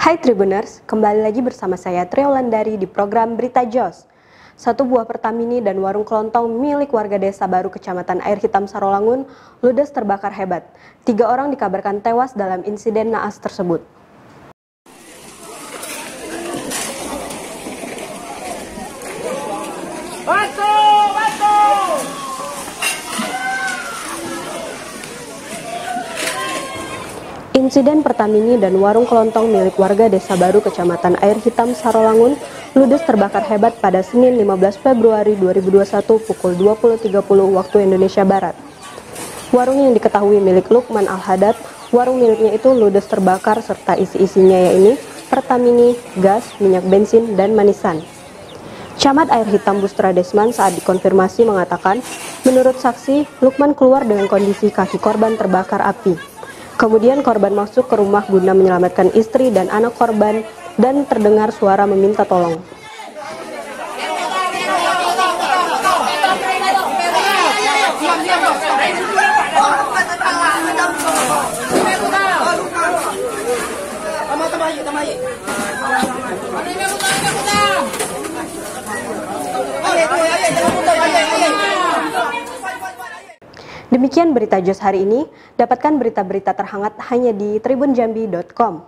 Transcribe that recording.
Hai Tribuners, kembali lagi bersama saya Triolandari di program Berita Joss. Satu buah Pertamini dan warung kelontong milik warga Desa Baru Kecamatan Air Hitam Sarolangun ludes terbakar hebat. 3 orang dikabarkan tewas dalam insiden naas tersebut. Insiden Pertamini dan warung kelontong milik warga Desa Baru Kecamatan Air Hitam Sarolangun ludes terbakar hebat pada Senin 15 Februari 2021 pukul 20.30 waktu Indonesia Barat. Warung yang diketahui milik Lukman Alhadat, warung miliknya itu ludes terbakar serta isi-isinya yaitu Pertamini, gas, minyak bensin, dan manisan. Camat Air Hitam Bustradesman saat dikonfirmasi mengatakan, menurut saksi, Lukman keluar dengan kondisi kaki korban terbakar api. Kemudian korban masuk ke rumah guna menyelamatkan istri dan anak korban dan terdengar suara meminta tolong. Demikian Berita Joss hari ini, dapatkan berita-berita terhangat hanya di tribunjambi.com.